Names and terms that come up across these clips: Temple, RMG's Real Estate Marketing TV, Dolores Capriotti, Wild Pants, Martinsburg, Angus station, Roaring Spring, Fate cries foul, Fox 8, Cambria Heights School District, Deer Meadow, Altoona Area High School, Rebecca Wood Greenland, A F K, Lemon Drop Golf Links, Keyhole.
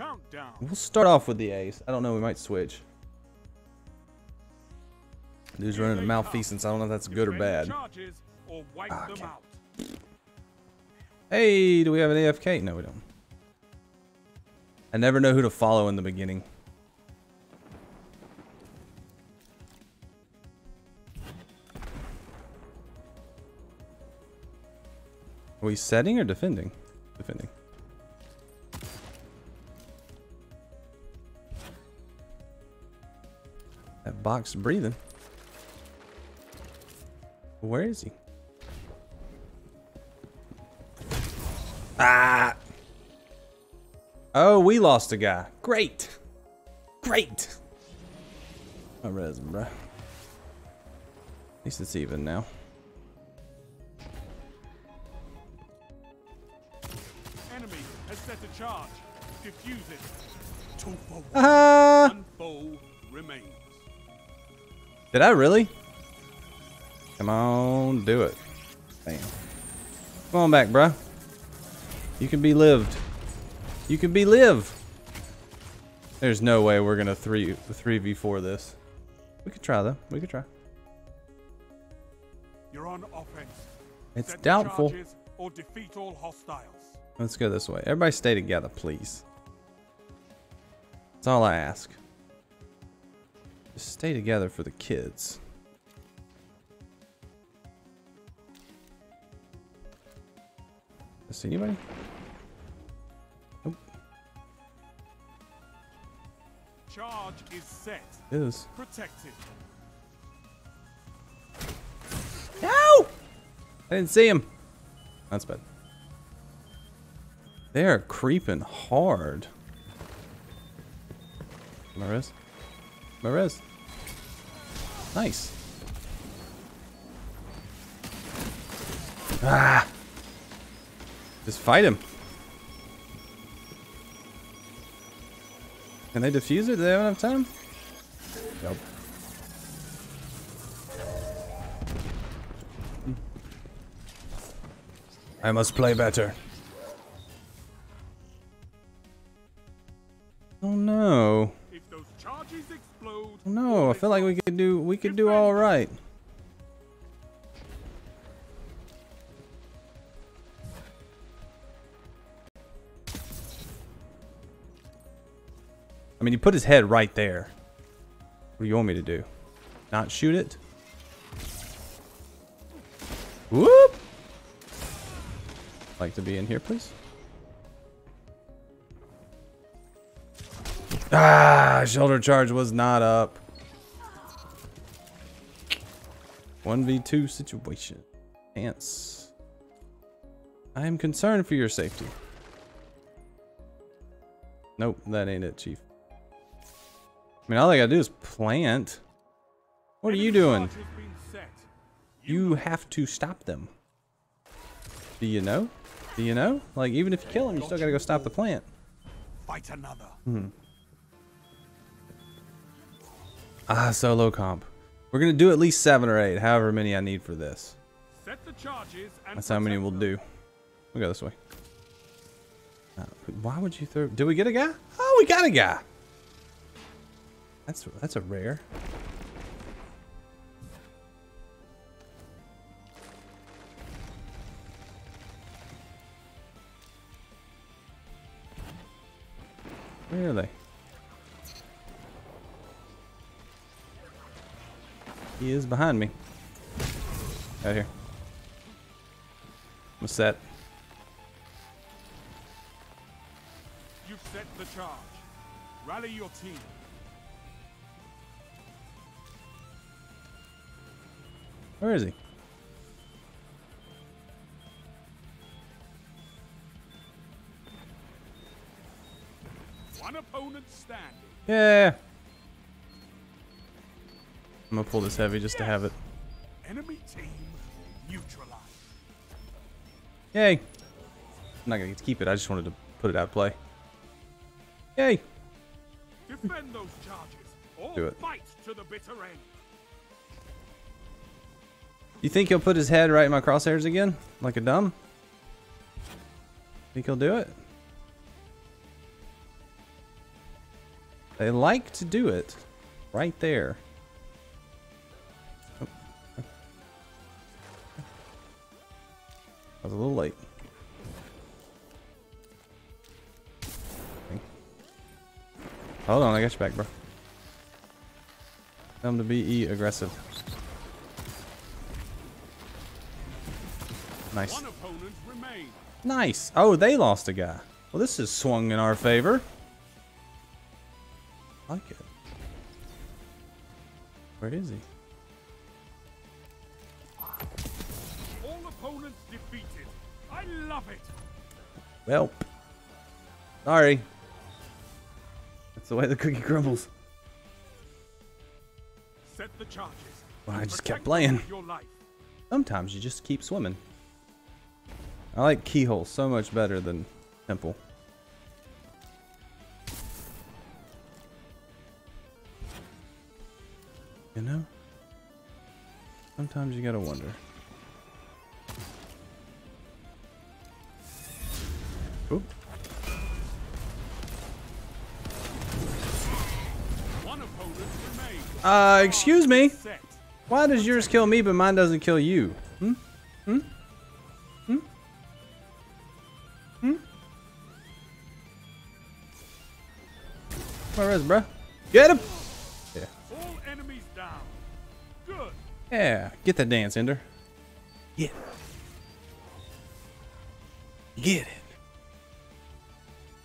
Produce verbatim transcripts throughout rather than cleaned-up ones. Countdown. We'll start off with the A's. I don't know. We might switch. Dude's running a malfeasance. I don't know if that's good or bad. Or wipe ah, them out. Hey, do we have an A F K? No, we don't. I never know who to follow in the beginning. Are we setting or defending? Defending. That box breathing. Where is he? Ah! Oh, we lost a guy. Great! Great! I res him, bro. At least it's even now. Enemy has set a charge. Defuse it. Two for one. Uh, one foe remains. Did I really? Come on, do it. Damn. Come on back, bro. You can be lived. You can be lived. There's no way we're gonna three three v four this. We could try though. We could try. You're on offense. It's set doubtful. Or defeat all hostiles. Let's go this way. Everybody stay together, please. That's all I ask. Just stay together for the kids. See anybody? Nope. Charge is set. It is. Protected. No! I didn't see him. That's bad. They are creeping hard. My res. My res. Nice. Ah! Just fight him. Can they defuse it? Do they have enough time? Nope. I must play better. Oh no. If those charges explode, no, I feel like we could do we could do all right. I mean, he put his head right there. What do you want me to do? Not shoot it? Whoop! Like to be in here, please. Ah, shoulder charge was not up. one v two situation. Ants. I am concerned for your safety. Nope, that ain't it, Chief. I mean, all I gotta do is plant. What are you doing? You have to stop them. Do you know? Do you know? Like, even if you kill them, you still gotta go stop the plant. Fight another. Hmm. Ah, solo comp. We're gonna do at least seven or eight, however many I need for this. That's how many we'll do. We'll go this way. Uh, why would you throw? Did we get a guy? Oh, we got a guy. That's that's a rare. Where are they? He is behind me. Out here. What's that? You've set the charge. Rally your team. Where is he? One opponent standing. Yeah. I'm gonna pull this heavy just yes. to have it. Enemy team neutralized. Yay! I'm not gonna get to keep it. I just wanted to put it out of play. Yay! Defend those charges. Or do it. Fight to the bitter end. You think he'll put his head right in my crosshairs again? Like a dumb? Think he'll do it? They like to do it right there. Oh. I was a little late. Hold on, I got your back, bro. Come to be aggressive. Nice. Nice. Oh, they lost a guy. Well, this is swung in our favor. I like it. Where is he? All opponents defeated. I love it. Well, sorry. That's the way the cookie crumbles. Set the charges. Well, I just kept playing. Sometimes you just keep swimming. I like Keyhole so much better than Temple. You know? Sometimes you gotta wonder. Oop. Uh, excuse me? Why does yours kill me but mine doesn't kill you? Hmm? Hmm? Res, bruh. Get him! Yeah. All enemies down. Good. Yeah. Get that dance, Ender. Get it. Get it.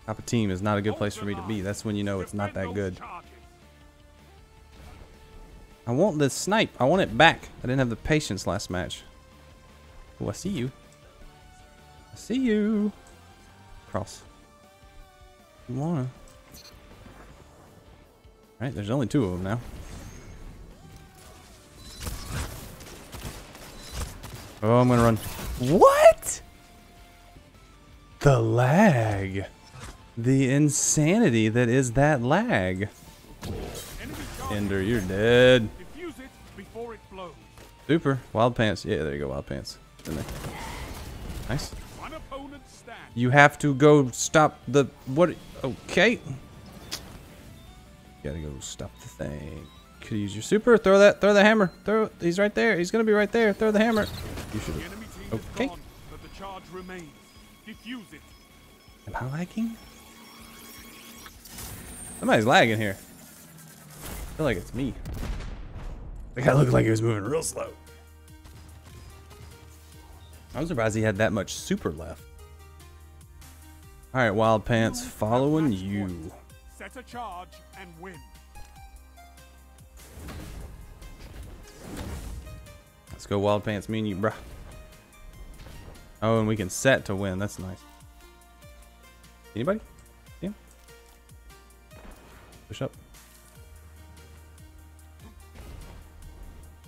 Top of team is not a good place for me to be. That's when you know it's not that good. I want this snipe. I want it back. I didn't have the patience last match. Oh, I see you. I see you. Cross. You wanna. Alright, there's only two of them now. Oh, I'm gonna run. What? The lag. The insanity that is that lag. Ender, you're dead. Super. Wild Pants. Yeah, there you go, Wild Pants. In there. Nice. You have to go stop the... What? Okay. Gotta go stop the thing. Could use your super. Throw that. Throw the hammer. Throw. He's right there. He's gonna be right there. Throw the hammer. You should. Okay. Gone, but the charge remains. Defuse it. Am I lagging? Somebody's lagging here. I feel like it's me. The guy looked like he was moving real slow. I was surprised he had that much super left. All right, Wild Pants, following you. Set a charge and win. Let's go, Wild Pants. Me and you, bruh. Oh, and we can set to win. That's nice. Anybody? Yeah. Push up.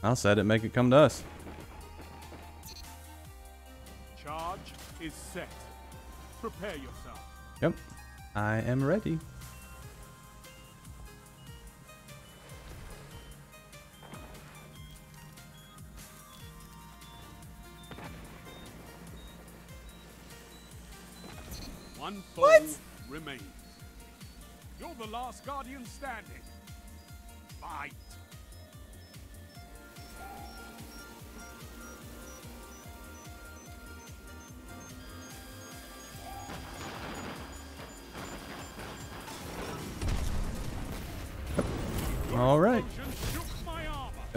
I'll set it. Make it come to us. Charge is set. Prepare yourself. Yep. I am ready. One foe remains. You're the last guardian standing. Fight. All right. Get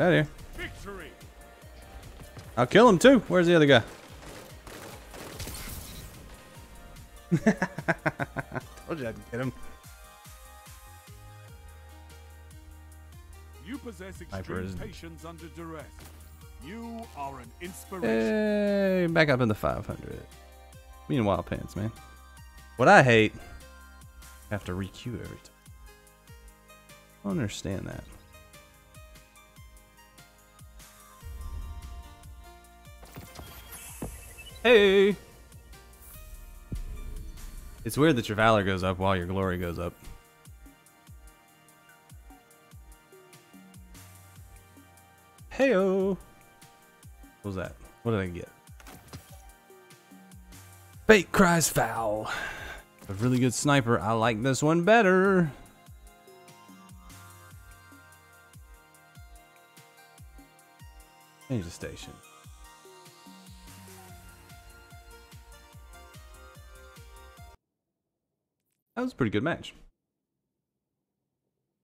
out of here. Victory. I'll kill him too. Where's the other guy? Told you I'd get him. You possess extreme patience under duress. You are an inspiration. Hey, back up in the five hundred. Me and Wild Pants, man. What I hate, I have to re-queue every time. I don't understand that. Hey. It's weird that your valor goes up while your glory goes up. Heyo! What was that? What did I get? Fate Cries Foul. A really good sniper. I like this one better. Angus station. That was a pretty good match.